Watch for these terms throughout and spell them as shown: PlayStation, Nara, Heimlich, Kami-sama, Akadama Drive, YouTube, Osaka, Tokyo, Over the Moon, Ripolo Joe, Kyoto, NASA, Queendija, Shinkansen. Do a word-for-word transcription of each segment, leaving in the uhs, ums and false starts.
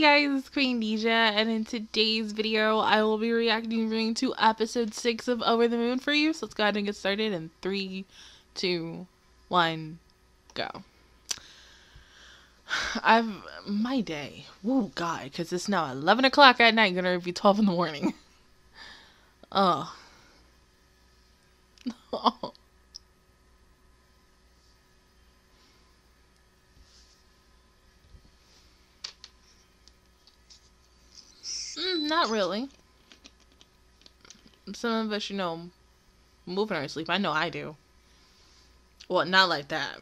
Hey guys, it's Queendija, and in today's video I will be reacting to episode six of Over the Moon for you, so let's go ahead and get started in three, two, one, go. I've, my day, woo god, because it's now eleven o'clock at night, gonna be twelve in the morning. Oh. Oh. Mm, not really. Some of us, you know, move in our sleep. I know I do. Well, not like that.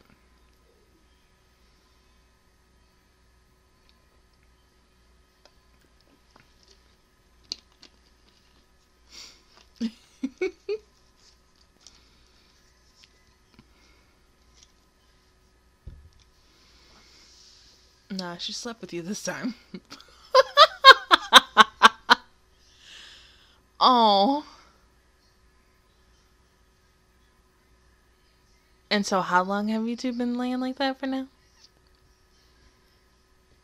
Nah, she slept with you this time. Oh. And so how long have you two been laying like that for now?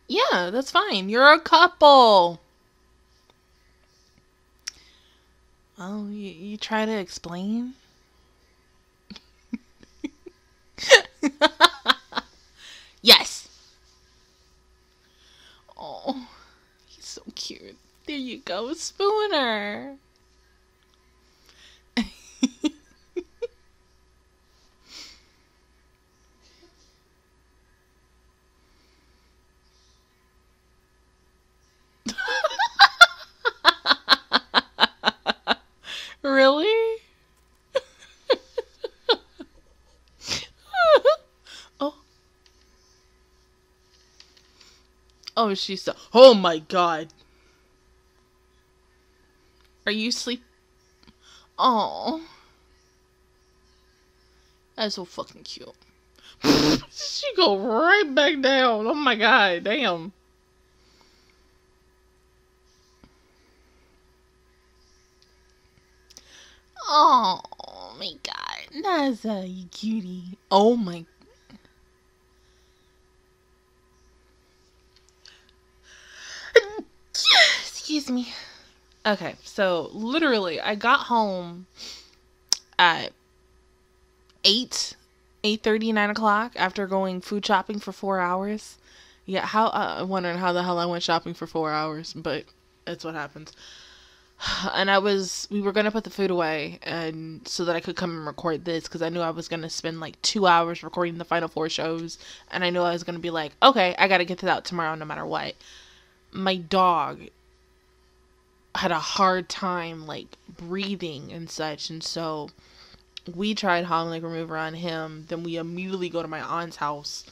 Yeah, that's fine. You're a couple. Oh, you, you try to explain? Yes. Oh, he's so cute. There you go, Spooner. Really? Oh. Oh, she's so. Oh my god. Are you sleep? Oh, that's so fucking cute. She go right back down. Oh my god, damn. Oh my god, that's a cutie. Oh my. Excuse me. Okay, so literally, I got home at eight, eight thirty, nine o'clock after going food shopping for four hours. Yeah, how uh, I'm wondering how the hell I went shopping for four hours, but that's what happens. And I was, we were gonna put the food away, and so that I could come and record this because I knew I was gonna spend like two hours recording the final four shows, and I knew I was gonna be like, okay, I gotta get this out tomorrow no matter what. My dog had a hard time like breathing and such, and so we tried Heimlich remover on him, then we immediately go to my aunt's house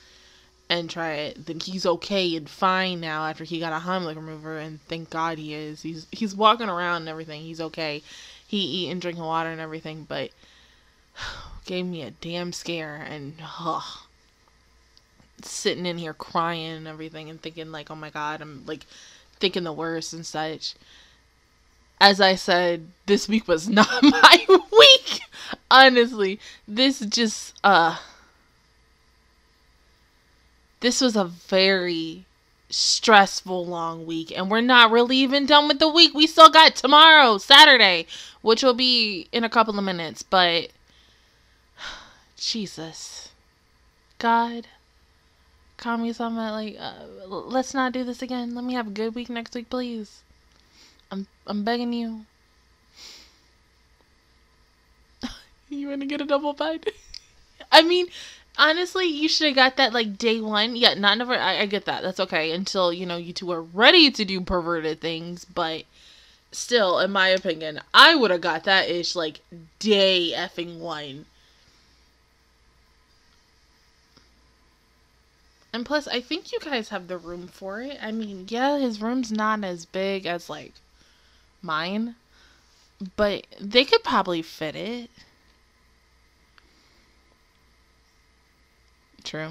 and try it. Then he's okay and fine now after he got a Heimlich remover, and thank god he is. He's he's walking around and everything, he's okay. He eating, drinking water and everything, but gave me a damn scare, and ugh, sitting in here crying and everything and thinking like, oh my god, I'm like thinking the worst and such. As I said, this week was not my week. Honestly, this just, uh, this was a very stressful long week, and we're not really even done with the week. We still got tomorrow, Saturday, which will be in a couple of minutes, but Jesus, God, Kami-sama, like, uh, let's not do this again. Let me have a good week next week, please. I'm I'm begging you. You want to get a double bite? I mean, honestly, you should have got that like day one. Yeah, not never. I, I get that. That's okay. Until, you know, you two are ready to do perverted things. But still, in my opinion, I would have got that ish like day effing one. And plus, I think you guys have the room for it. I mean, yeah, his room's not as big as like mine, but they could probably fit it. True.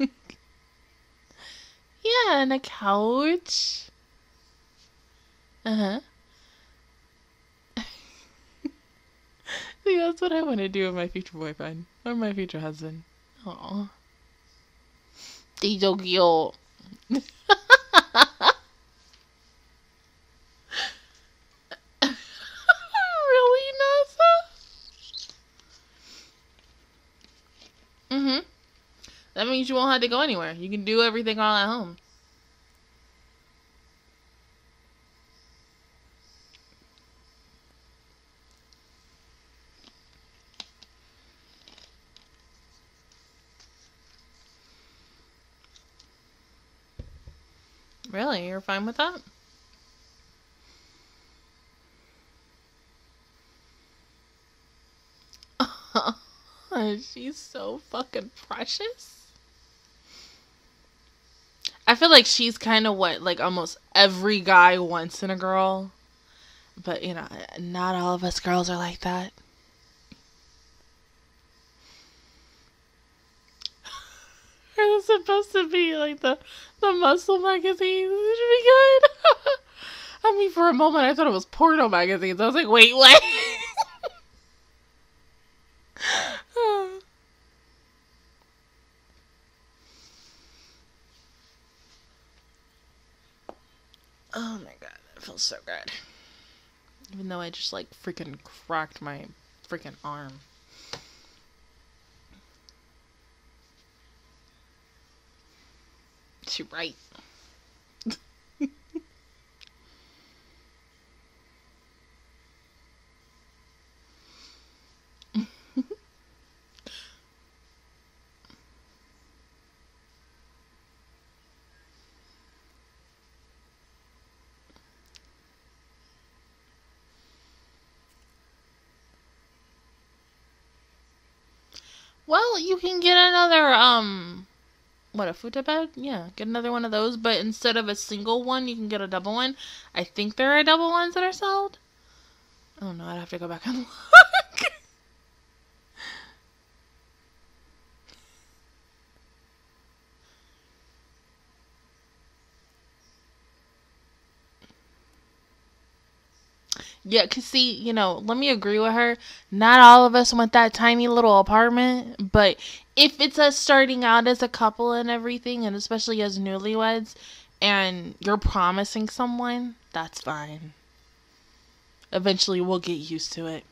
Yeah, and a couch. Uh-huh. See, that's what I want to do with my future boyfriend or my future husband. Aw. He's so cute. That means you won't have to go anywhere. You can do everything all at home. Really? You're fine with that? She's so fucking precious. I feel like she's kind of what, like, almost every guy wants in a girl. But, you know, not all of us girls are like that. Are this supposed to be, like, the, the muscle magazines? It should be good. I mean, for a moment, I thought it was porno magazines. I was like, wait, what? Oh my god, that feels so good. Even though I just like freaking cracked my freaking arm. She right. Well, you can get another, um, what, a futabed? Yeah, get another one of those, but instead of a single one, you can get a double one. I think there are double ones that are sold. Oh no, I'd have to go back and look. Yeah, because see, you know, let me agree with her. Not all of us want that tiny little apartment, but if it's us starting out as a couple and everything, and especially as newlyweds, and you're promising someone, that's fine. Eventually, we'll get used to it.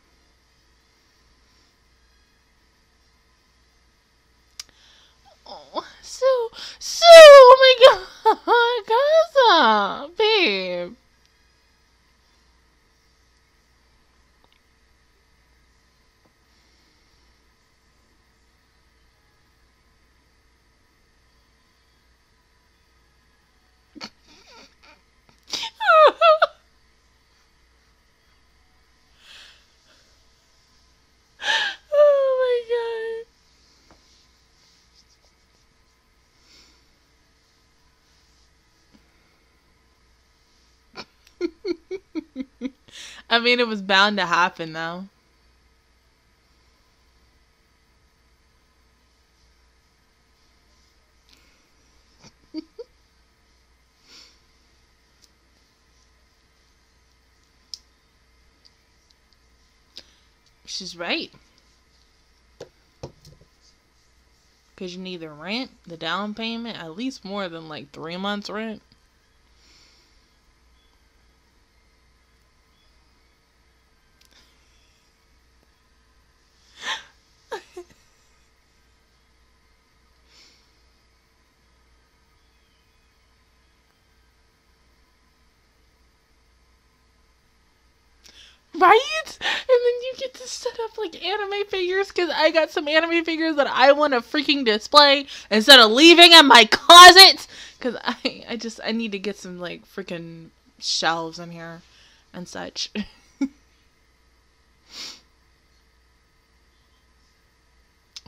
Oh, Sue, Sue, oh my God, Gaza, babe. I mean, it was bound to happen, though. She's right. Because you need the rent, the down payment, at least more than like three months rent. Right? And then you get to set up like anime figures, because I got some anime figures that I want to freaking display instead of leaving in my closet, because I, I just I need to get some like freaking shelves in here and such.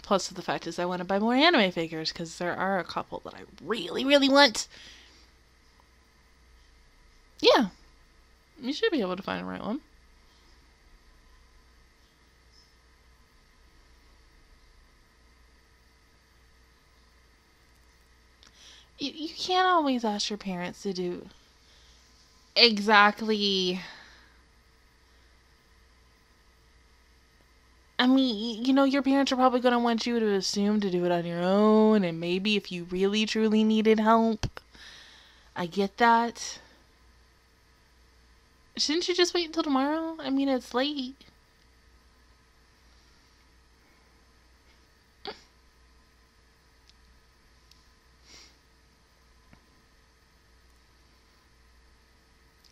Plus the fact is I want to buy more anime figures because there are a couple that I really really want. Yeah, you should be able to find the right one. You, you can't always ask your parents to do exactly. I mean, you know, your parents are probably going to want you to assume to do it on your own, and maybe if you really truly needed help, I get that. Shouldn't you just wait until tomorrow? I mean, it's late.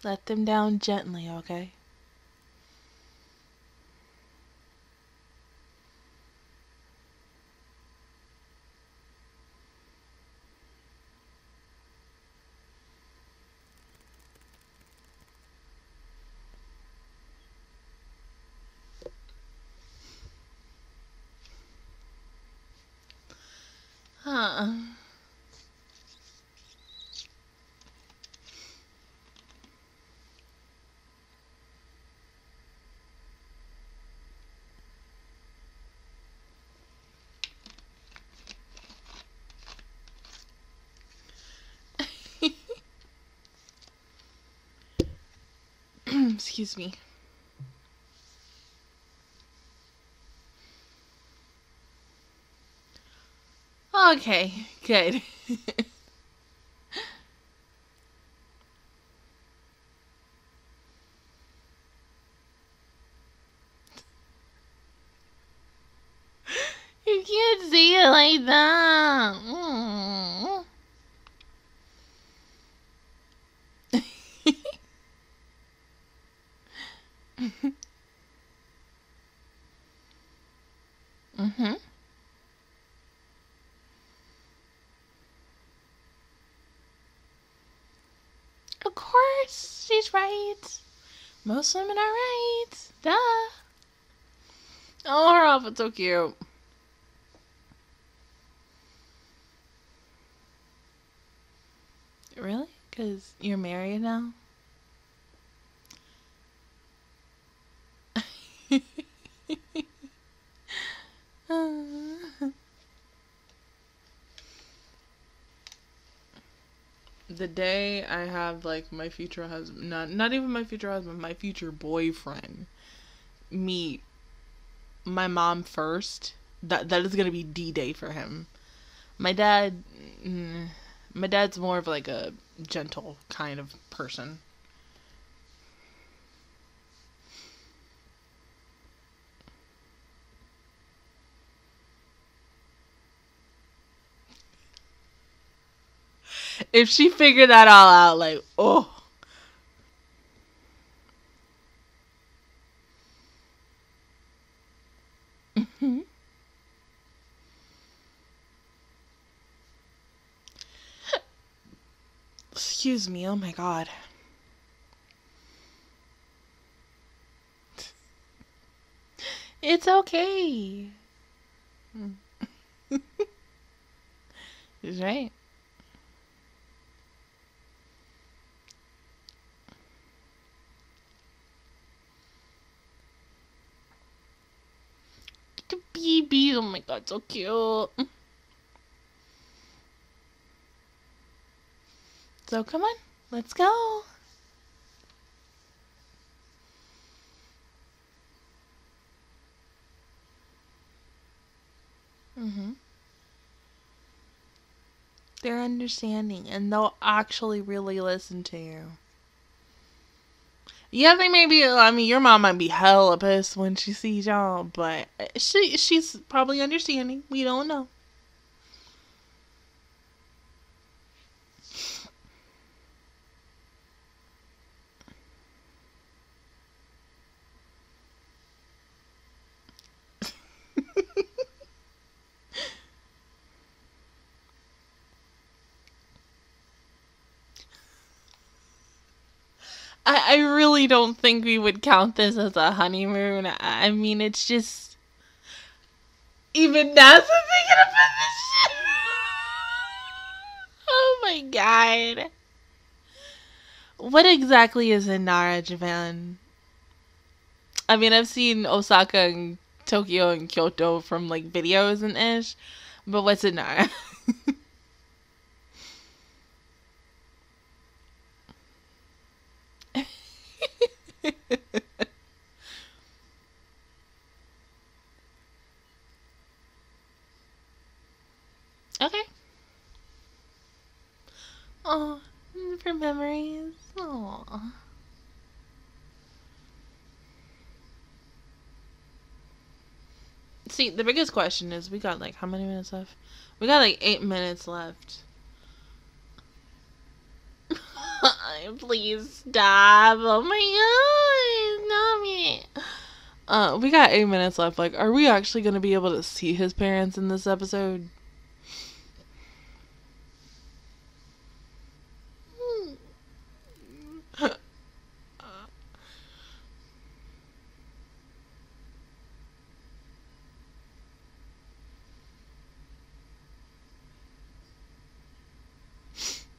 Let them down gently, okay? Huh. Excuse me. Okay, good. You can't say it like that. Mm. Mm-hmm. Of course, she's right. Most women are right. Duh. Oh, her outfit's so cute. Really? Because you're married now? The day I have, like, my future husband, not, not even my future husband, my future boyfriend meet my mom first, that, that is gonna be D-Day for him. My dad, mm, my dad's more of, like, a gentle kind of person. If she figured that all out, like, oh. Mm-hmm. Excuse me, oh my God. It's okay. He's right. Oh my God, so cute. So come on, let's go. Mm-hmm. They're understanding and they'll actually really listen to you. Yeah, they may be, I mean, your mom might be hella pissed when she sees y'all, but she she's probably understanding. We don't know. I really don't think we would count this as a honeymoon. I mean, it's just... Even NASA's thinking about this shit! Oh my God. What exactly is in Nara, Japan? I mean, I've seen Osaka and Tokyo and Kyoto from, like, videos and ish. But what's in Nara? Okay. Oh, see, the biggest question is, we got like how many minutes left? We got like eight minutes left. Please stop. Oh my god, stop it. Uh, we got eight minutes left. Like, are we actually going to be able to see his parents in this episode?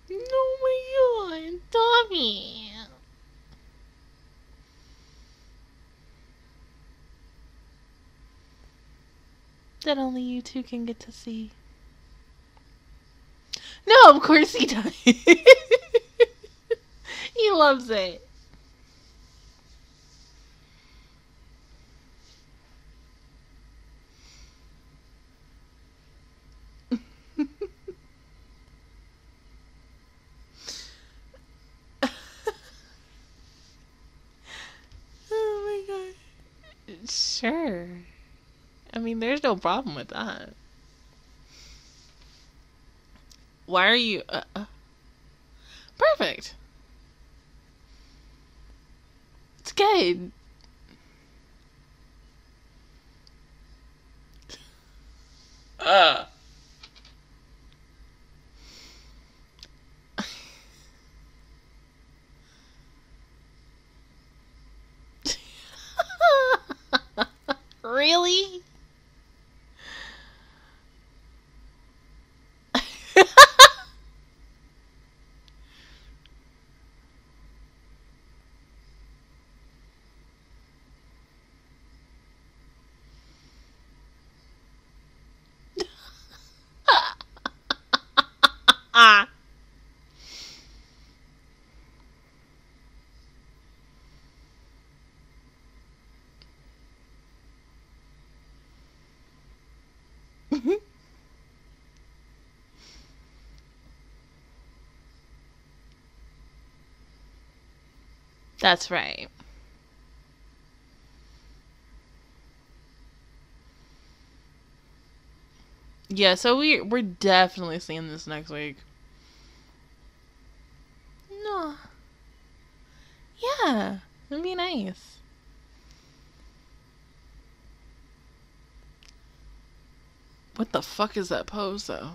Oh my god, Tommy. That only you two can get to see. No, of course he does. He loves it. Sure. I mean, there's no problem with that. Why are you... Uh, uh, perfect. It's good. Uh. Really? That's right. Yeah, so we we're definitely seeing this next week. No. Yeah, it'd be nice. What the fuck is that pose though?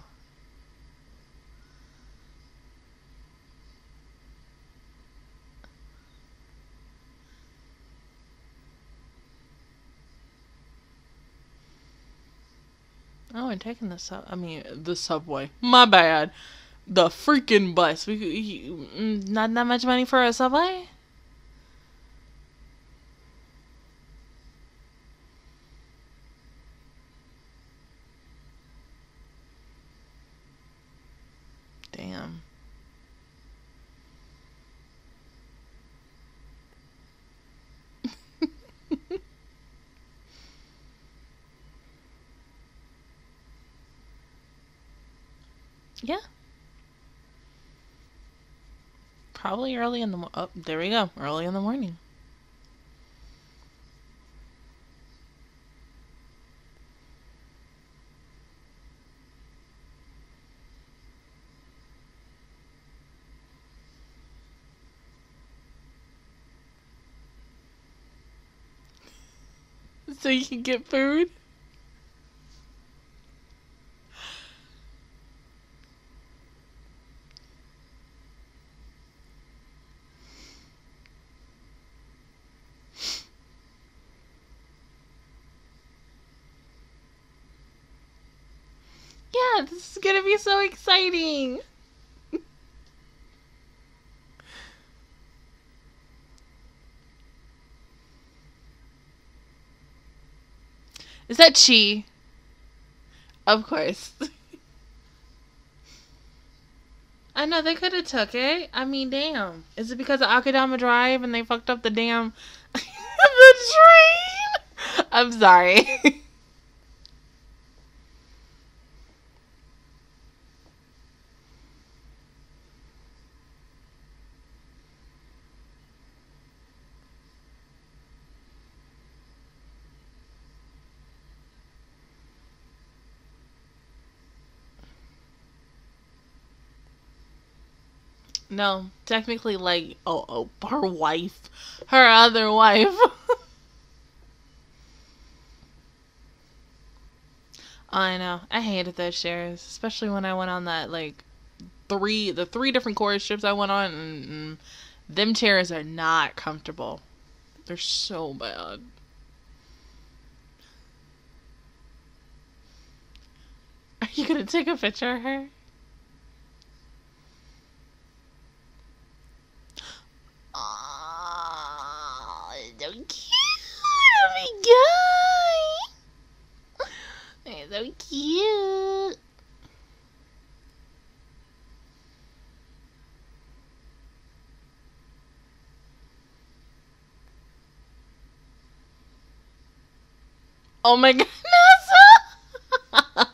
Oh, and taking the sub, I mean, the subway. My bad. The freaking bus. We, you, not that much money for a subway? Damn. Yeah. Probably early in the morning. Oh, there we go. Early in the morning. So you can get food? Yeah, this is gonna be so exciting. Is that Chi? Of course. I know, they could have took it. I mean, damn. Is it because of Akadama Drive and they fucked up the damn... the train? I'm sorry. No, technically, like, oh, oh, her wife. Her other wife. I know. I hated those shares. Especially when I went on that, like, three, the three different chorus trips I went on. And, and them chairs are not comfortable. They're so bad. Are you gonna take a picture of her? Oh, so cute! Oh my god! They're so cute! Oh my god, Nasa!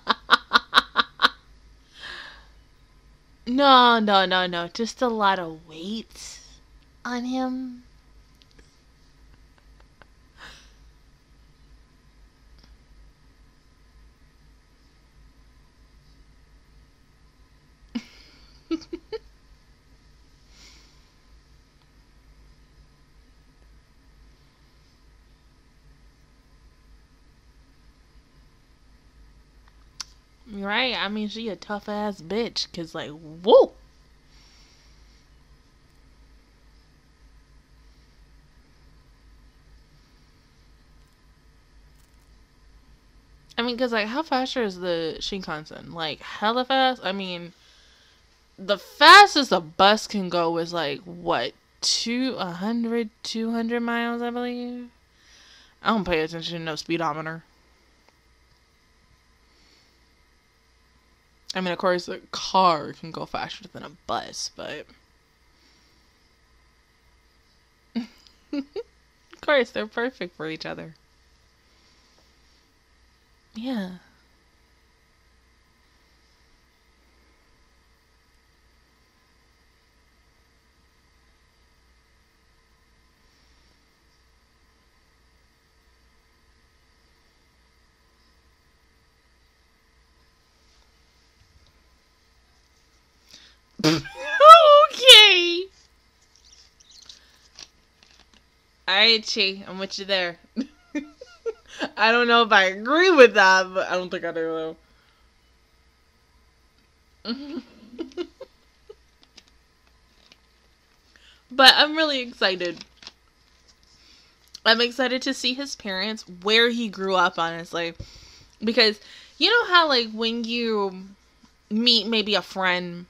No, no, no, no. Just a lot of weight on him. Right, I mean, she a tough ass bitch, cause like, whoa. I mean, cause like, how fast is the Shinkansen? Like, hella fast. I mean, the fastest a bus can go is like what, two, a hundred, two hundred miles, I believe. I don't pay attention to no speedometer. I mean, of course, a car can go faster than a bus, but... Of course, they're perfect for each other. Yeah. Okay. Alright, Chi, I'm with you there. I don't know if I agree with that, but I don't think I do though. But I'm really excited. I'm excited to see his parents, where he grew up, honestly. Because you know how like when you meet maybe a friend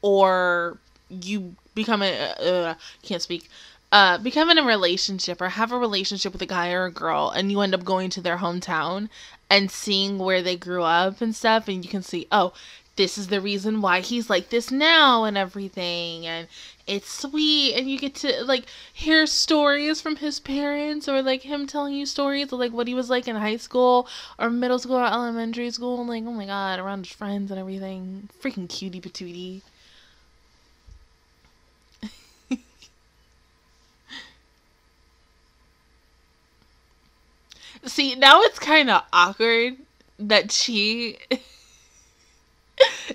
or you become a, uh, can't speak, uh, become in a relationship or have a relationship with a guy or a girl, and you end up going to their hometown and seeing where they grew up and stuff, and you can see, oh, this is the reason why he's like this now and everything, and it's sweet, and you get to, like, hear stories from his parents, or, like, him telling you stories of, like, what he was like in high school, or middle school, or elementary school, and, like, oh my god, around his friends and everything. Freaking cutie patootie. See, now it's kind of awkward that she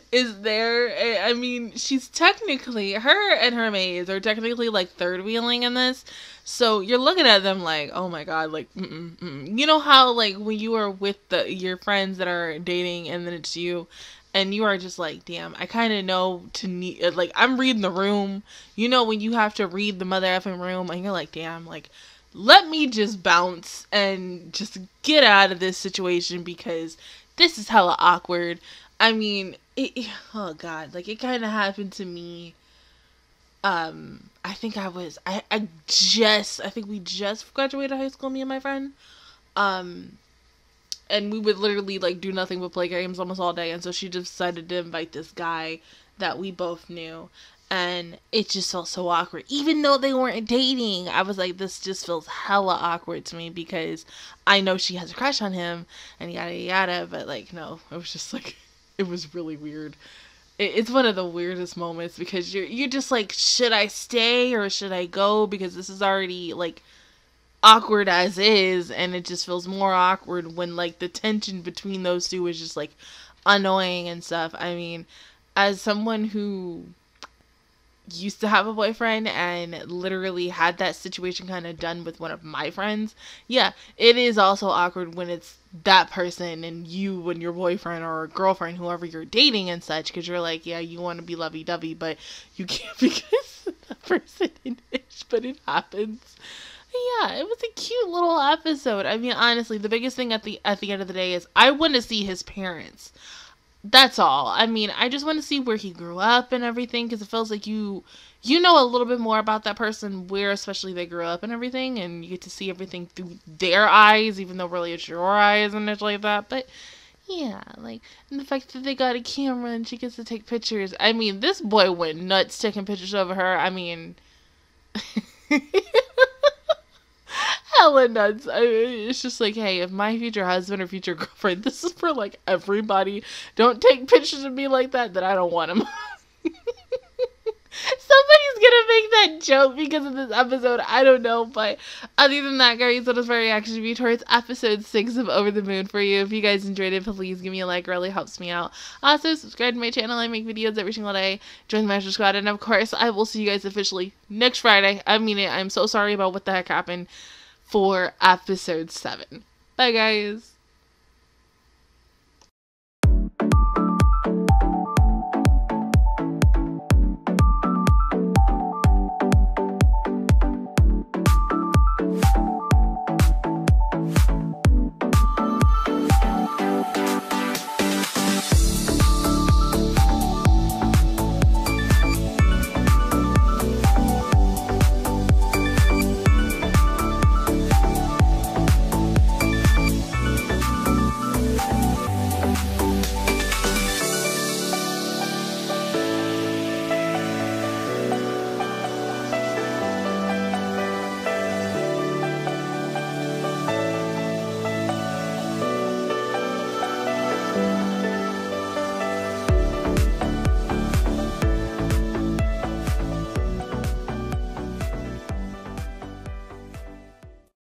is there. I mean, she's technically, her and her maids are technically like third wheeling in this. So you're looking at them like, oh my god, like, mm-mm, mm-mm. You know how like when you are with the, your friends that are dating and then it's you and you are just like, damn, I kind of know to need, like, I'm reading the room. You know when you have to read the mother effing room and you're like, damn, like, let me just bounce and just get out of this situation because this is hella awkward. I mean, it, oh god, like it kind of happened to me. Um, I think I was, I, I just, I think we just graduated high school, me and my friend. Um, and we would literally like do nothing but play games almost all day. And so she decided to invite this guy that we both knew. And it just felt so awkward. Even though they weren't dating, I was like, this just feels hella awkward to me because I know she has a crush on him and yada yada. But like, no, I was just like, it was really weird. It, it's one of the weirdest moments because you're, you're just like, should I stay or should I go? Because this is already like awkward as is. And it just feels more awkward when like the tension between those two is just like annoying and stuff. I mean, as someone who used to have a boyfriend and literally had that situation kind of done with one of my friends. Yeah, it is also awkward when it's that person and you and your boyfriend or girlfriend, whoever you're dating and such, because you're like, yeah, you want to be lovey-dovey, but you can't because that person in it, but it happens. Yeah, it was a cute little episode. I mean, honestly, the biggest thing at the at the end of the day is I want to see his parents. That's all. I mean, I just want to see where he grew up and everything, because it feels like you you know a little bit more about that person, where especially they grew up and everything, and you get to see everything through their eyes, even though really it's your eyes and it's like that. But yeah, like, and the fact that they got a camera and she gets to take pictures. I mean, this boy went nuts taking pictures of her. I mean... hella nuts. I mean, it's just like, hey, if my future husband or future girlfriend, this is for like everybody, don't take pictures of me like that, then I don't want him. Somebody's gonna make that joke because of this episode, I don't know, but other than that, guys, that is my reaction review towards episode six of Over the Moon for you. If you guys enjoyed it, please give me a like, it really helps me out. Also, subscribe to my channel, I make videos every single day, join the Master Squad, and of course, I will see you guys officially next Friday. I mean it, I'm so sorry about what the heck happened for episode seven. Bye, guys.